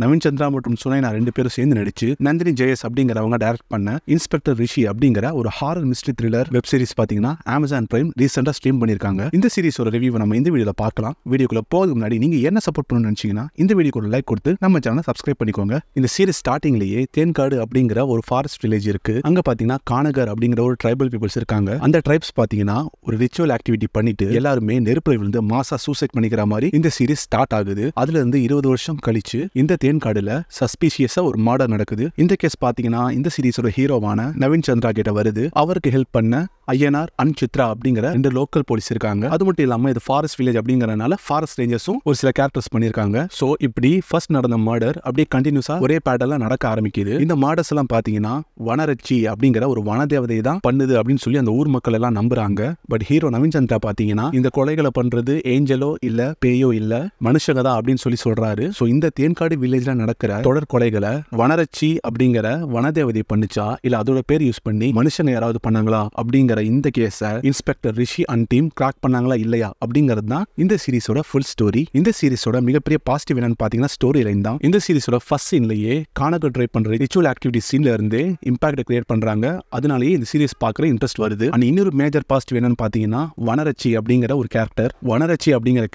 நவீன் சந்திரா மற்றும் சுனைனா ரெண்டு பேரும் சேர்ந்து நடிச்சு நந்தினி ஜெயஸ் அப்படிங்கிறவங்க டைரக்ட் பண்ண இன்ஸ்பெக்டர் ரிஷி அப்படிங்கிற ஒரு horror mystery thriller web series பாத்தீங்கன்னா Amazon Prime ரீசெண்டா ஸ்ட்ரீம் பண்ணிருக்காங்க. இந்த சீரிஸோட ரிவ்யூ நம்ம இந்த வீடியோல பார்க்கலாம். வீடியோக்குள்ள போறதுக்கு முன்னாடி நீங்க என்ன சப்போர்ட் பண்ணணும்னு நினைச்சீங்கன்னா இந்த வீடியோக்கு ஒரு லைக் கொடுத்து நம்ம சேனலை சப்ஸ்கிரைப் பண்ணிக்கோங்க. இந்த சீரிஸ் ஸ்டார்டிங்லயே தேன்காடு அப்படிங்கிற ஒரு ஃபாரஸ்ட் வில்லேஜ் இருக்கு. அங்க பாத்தீங்கன்னா கானகர் அப்படிங்கிற ஒரு ட்ரைபல் பீப்புள்ஸ் இருக்காங்க. அந்த ட்ரைப்ஸ் பாத்தீங்கன்னா ஒரு ரிச்சுவல் ஆக்டிவிட்டி பண்ணிட்டு எல்லாருமே நெருப்புல விழுந்து மாசா சூசைட் பண்ணிக்கிற மாதிரி இந்த சீரிஸ் ஸ்டார்ட் ஆகுது. அதுல இருந்து 20 வருஷம் கழிச்சு இந்த தேன்காடுல சஸ்பீஷியஸா ஒரு மர்டர் நடக்குது. இந்த கேஸ் பாத்தீங்கன்னா இந்த சீரிஸோட ஹீரோவான நவீன் சந்திரா கிட்ட வருது. அவருக்கு ஹெல்ப் பண்ண ஐயனார் அண்ட் சித்ரா அப்படிங்கிற ரெண்டு லோக்கல் போலீஸ் இருக்காங்க. அது மட்டும் இல்லாம இது ஃபாரஸ்ட் வில்லேஜ் அப்படிங்கறதுனால ஃபாரஸ்ட் ரேஞ்சர்ஸும் ஒரு சில கேரக்டர்ஸ் பண்ணிருக்காங்க. சோ இப்படி ஃபர்ஸ்ட் நடந்த மர்டர் அப்படியே கண்டினியூஸா ஒரே பேட்டர்ல நடக்க ஆரம்பிக்குது. இந்த மர்டர்ஸ் எல்லாம் பாத்தீங்கன்னா வனரட்சி அப்படிங்கிற ஒரு வனதேவதை தான் பண்ணுது அப்படின்னு சொல்லி அந்த ஊர் மக்கள் எல்லாம் நம்புறாங்க. பட் ஹீரோ நவீன் சந்திரா பாத்தீங்கன்னா இந்த கொலைகளை பண்றது ஏஞ்சலோ இல்ல பேயோ இல்ல மனுஷங்க தான் அப்படின்னு சொல்லி சொல்றாரு. சோ இந்த தேன்காடு வில்லேஜ்ல நடக்கிற தொடர் கொலைகளை வனரட்சி அப்படிங்கிற வனதேவதை பண்ணிச்சா இல்ல அதோட பேர் யூஸ் பண்ணி மனுஷங்க யாராவது பண்ணாங்களா அப்படிங்கிற இந்த கேஸை inspector Rishi and team crack பண்ணாங்களா இல்லையா அப்படிங்கிறது தான் இந்த சீரிஸோட ஃபுல் ஸ்டோரி. இந்த சீரிஸோட மிகப்பெரிய பாசிட்டிவ் என்னன்னு பாத்தீங்கன்னா ஸ்டோரி லைன் தான். இந்த சீரிஸோட ஃபர்ஸ்ட் சீன்லயே கானகர் ட்ரை பண்ற ரிச்சுவல் ஆக்டிவிட்டி சீன்ல இருந்தே இம்பாக்ட் கிரியேட் பண்றாங்க. அதனாலேயே இந்த சீரிஸ் பார்க்குற இன்ட்ரெஸ்ட் வருது. அண்ட் இன்னொரு மேஜர் பாசிட்டிவ் என்னன்னு பாத்தீங்கன்னா வனரட்சி அப்படிங்கிற ஒரு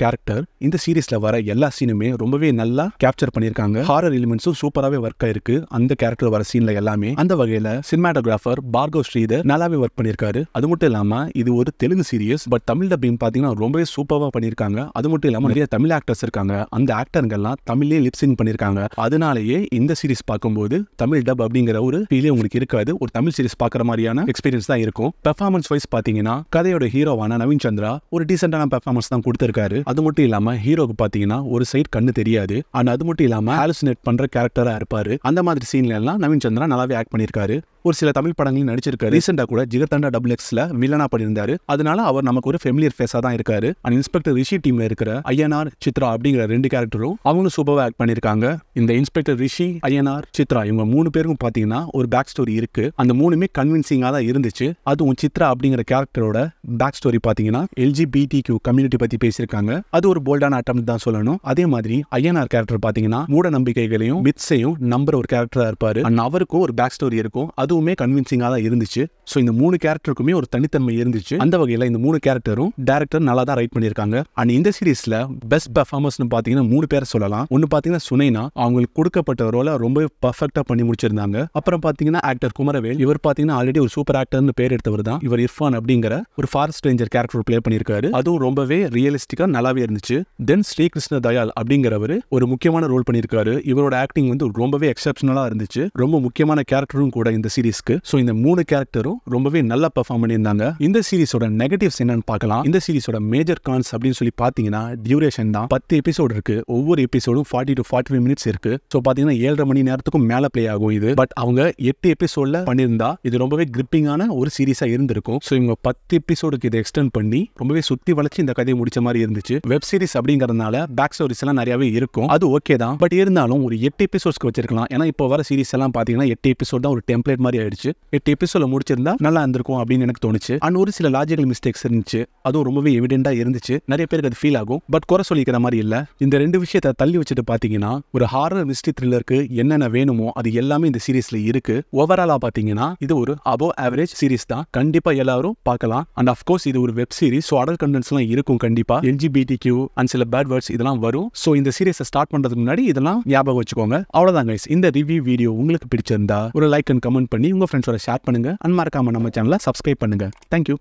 கேரக்டர் இந்த சீரிஸ்ல வர எல்லா சீனுமே ரொம்பவே நல்லா கேப்சர் பண்ணிருக்காங்க. ஹாரர் எலிமெண்ட்ஸும் சூப்பராகவே ஒர்க் ஆயிருக்கு. அந்த கேரக்டர் வர சீன்ல எல்லாமே அந்த வகையில சினிமாட்டோகிராஃபர் பார்கவ் ஸ்ரீதர் நல்லாவே ஒர்க் பண்ணிருக்காரு. அது மட்டும் இல்லாம இது ஒரு Telugu series but Tamil dubbing பாத்தீங்கன்னா ரொம்பவே சூப்பராக பண்ணிருக்காங்க. அது மட்டும் இல்லாம நிறைய தமிழ் ஆக்டர்ஸ் இருக்காங்க. அந்த ஆக்டர்கள்லாம் தமிழ்லயே லிப்சிங் பண்ணிருக்காங்க. அதனாலேயே இந்த சீரிஸ் பார்க்கும்போது தமிழ் டப் அப்படிங்கிற ஒரு ஃபீலே உங்களுக்கு இருக்காது. ஒரு தமிழ் சீரிஸ் பார்க்குற மாதிரியான எக்ஸ்பீரியன்ஸ் தான் இருக்கும். பெர்ஃபார்மன்ஸ் வைஸ் பாத்தீங்கன்னா கதையோட ஹீரோவான நவீன் சந்திரா ஒரு டீசென்டான பெர்ஃபார்மன்ஸ் தான் கொடுத்திருக்காரு. அது மட்டும் இல்லாம ஹீரோக்கு பாத்தீங்கன்னா ஒரு சைடு கண்ணு தெரியாது. அண்ட் அது மட்டும் இல்லாம ஹாலுசினேட் பண்ற கேரக்டரா இருப்பாரு. அந்த மாதிரி சீன்ல எல்லாம் நவீன் சந்திரா நல்லாவே ஆக்ட் பண்ணிருக்காரு. ஒரு சில தமிழ் படங்களையும் நடிச்சிருக்காரு. ரீசெண்டா கூட ஜிகர்தண்டா XXXல வில்லனா பண்ணியிருந்தாரு. அதனால அவர் நமக்கு ஒரு ஃபேமிலியர் ஃபேஸா தான் இருக்காரு. அண்ட் இன்ஸ்பெக்டர் ரிஷி டீம்ல இருக்கிற ஐயனார் சித்ரா அப்படிங்கிற ரெண்டு கேரக்டரும் அவங்களும் சூப்பராக ஆக்ட் பண்ணிருக்காங்க. இந்த இன்ஸ்பெக்டர் ரிஷி ஐயனார் சித்ரா இவங்க 3 பேருக்கும் பாத்தீங்கன்னா ஒரு பேக் ஸ்டோரி இருக்கு. அந்த 3மே கன்வின்சிங்கா தான் இருந்துச்சு. அதுவும் சித்ரா அப்படிங்கிற கேரக்டரோட பேக் ஸ்டோரி பாத்தீங்கன்னா LGBTQ கம்யூனிட்டி பத்தி பேசியிருக்காங்க. அது ஒரு போல்டான அட்டம் தான் சொல்லணும். அதே மாதிரி ஐயனார் கேரக்டர் பாத்தீங்கன்னா மூட நம்பிக்கைகளையும் மித்ஸையும் நம்புற ஒரு கேரக்டரா இருப்பாரு. அண்ட் அவருக்கும் ஒரு பேக் ஸ்டோரி இருக்கும். அதுவுமே கன்வின்சிங்கா தான் இருந்துச்சு. சோ இந்த 3 கேரக்டருக்குமே ஒரு தனித்தன்மை இருந்துச்சு. அந்த வகையில இந்த 3 கேரக்டரும் டைரக்டர் நல்லா தான் ரைட் பண்ணிருக்காங்க. அண்ட் இந்த சீரிஸ்ல பெஸ்ட் பெர்ஃபார்மன்ஸ் பாத்தீங்கன்னா 3 பேரை சொல்லலாம். ஒன்னு பாத்தீங்கன்னா சுனைனா, அவங்களுக்கு கொடுக்கப்பட்ட ரோலை ரொம்ப பர்ஃபெக்டா பண்ணி முடிச்சிருந்தாங்க. அப்புறம் பாத்தீங்கன்னா ஆக்டர் குமரவேல், இவர் பாத்தீங்கன்னா ஆல்ரெடி ஒரு சூப்பர் ஆக்டர்னு பேர் எடுத்தவர் தான். இவர் இர்ஃபான் அப்படிங்கிற ஒரு ஃபாரஸ்ட் ரேஞ்சர் கேரக்டர் பிளே பண்ணிருக்காரு. அதுவும் ரொம்பவே ரியலிஸ்டிக்கா நல்லாவே இருந்துச்சு. தென் ஸ்ரீகிருஷ்ண தயால் அப்படிங்கிறவர் ஒரு முக்கியமான ரோல் பண்ணிருக்காரு. இவரோட ஆக்டிங் ரொம்பவே எக்ஸப்ஷனலா இருந்துச்சு. ரொம்ப முக்கியமான கேரக்டரும் கூட இந்த சீரிஸ்க்கு. சோ இந்த 3 கேரக்டரும் ரொம்பவே நல்லா பெர்ஃபார்ம் பண்ணியிருந்தாங்க. இந்த சீரிஸோட நெகட்டிவ்ஸ் என்னன்னு பார்க்கலாம். இந்த சீரிஸோட மேஜர் கான்ஸ் அப்படின்னு சொல்லி பாத்தீங்கன்னா டியூரேஷன் தான். 10 எபிசோடு இருக்கு. ஒவ்வொரு எபிசோடும் 40 to 45 மினிட்ஸ் இருக்கு. சோ பாத்தீங்கன்னா 7.5 மணி நேரத்துக்கும் மேல பிளே ஆகும் இது. பட் அவங்க 8 எபிசோட்ல பண்ணியிருந்தா இது ரொம்பவே கிரிப்பிங்கான ஒரு சீரிஸா இருந்திருக்கும். சோ இவங்க 10 எபிசோடுக்கு இதை எக்ஸ்டெண்ட் பண்ணி ரொம்பவே சுத்தி வளைச்சு இந்த கதையை முடிச்ச மாதிரி இருந்துச்சு. வெப் சீரிஸ் அப்படிங்கறதுனால பேக் ஸ்டோரிஸ் எல்லாம் நிறையவே இருக்கும். அது ஓகே தான். பட் இருந்தாலும் ஒரு 8 எபிசோட்ஸ்க்கு வச்சிருக்கலாம். ஏன்னா இப்போ வர சீரிஸ் எல்லாம் பாத்தீங்கன்னா 8 எபிசோட் தான் ஒரு டெம்ப்ளேட் மாதிரி ஆயிடுச்சு. 8 எபிசோட முடிச்சிருந்தா நல்லா இருந்திருக்கும் அப்படின்னு எனக்கு தோணுச்சு. அண்ட் ஒரு சில லாஜிக்கல் மிஸ்டேக்ஸ் இருந்துச்சு. அதுவும் ரொம்பவே எவிடென்டா இருந்துச்சு. நிறைய பேருக்கு அது ஃபீல் ஆகும். பட் குறை சொல்லிக்கிற மாதிரி இல்ல. இந்த 2 விஷயத்தை தள்ளி வச்சுட்டு பாத்தீங்கன்னா ஒரு ஹாரர் மிஸ்ட்ரி த்ரில்லருக்கு என்னென்ன வேணுமோ அது எல்லாமே இந்த சீரிஸ்ல இருக்கு. ஓவராலா பாத்தீங்கன்னா இது ஒரு அபோவ் ஆவரேஜ் சீரிஸ் தான். கண்டிப்பா எல்லாரும் பார்க்கலாம். அண்ட் அஃப்கோர்ஸ் இது ஒரு வெப் சீரிஸ். அடல்ட் கண்டென்ட்ஸ் எல்லாம் இருக்கும். கண்டிப்பா LGBTQ அண்ட் சில பேட் வேர்ட்ஸ் இதெல்லாம் வரும். சோ இந்த சீரிஸை ஸ்டார்ட் பண்றதுக்கு முன்னாடி இதெல்லாம் ஞாபகம் வச்சுக்கோங்க. அவ்வளவுதான் கைஸ். இந்த ரிவ்யூ வீடியோ உங்களுக்கு பிடிச்சிருந்தா ஒரு லைக் அண்ட் கமெண்ட் பண்ணி உங்க ஃப்ரெண்ட்ஸோட ஷேர் பண்ணுங்க. அண்ட் மறக்காம நம்ம சேனலை சப்ஸ்கிரைப் பண்ணுங்க. தேங்க்யூ.